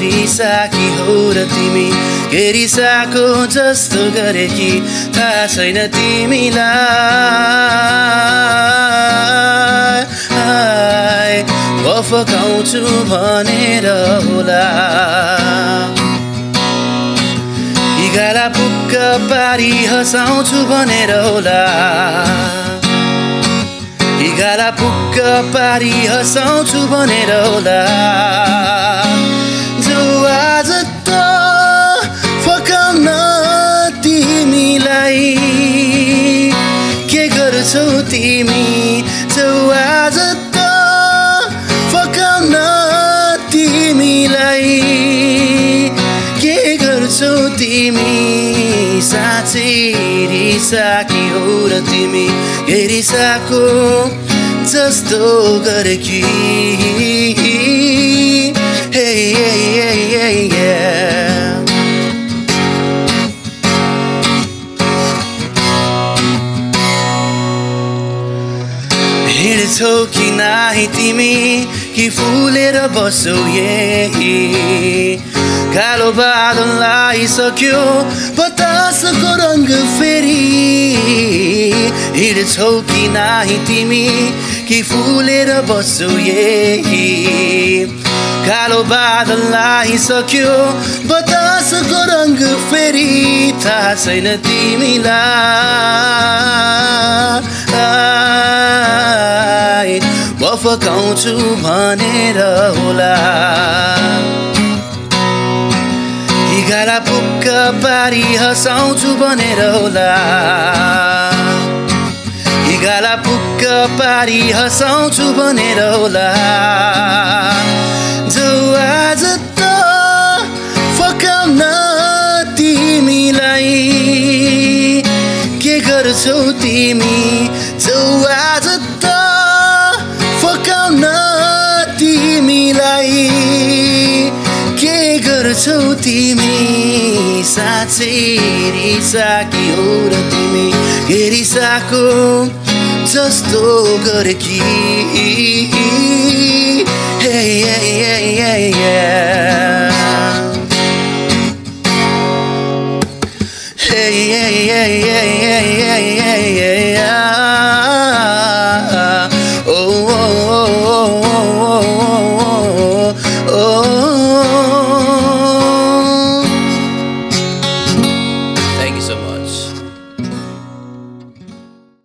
ri saki hora timi heri sako jasto gareki tha chaina timilai ai wafakauchu bhanera hola Gala pukka pari hasaunchu bhanera hola Gala pukka pari hasaunchu bhanera hola jo aaj ta fakauna timilai ke garchau timi jo aaj ta fakauna timilai So timi satiri saki hora timi heri sako jasto gareki hey hey hey hey yeah hidchau ki nahi timi ki fulera basau yehi Galo badon lai sakyo batas ko rang feri hidchau ki nahi timi ki fulera basau yehi Galo badon lai sakyo batas ko rang feri tha chaina timilai wafakaunchu bhanera hola Gala pukka pari hasaunchu bhanera hola Gala pukka pari hasaunchu bhanera hola jo aaj ta fakauna timilai ke garchau timi jo aaj ta fakauna timilai So timi satiri saki hora timi heri sako jasto gareki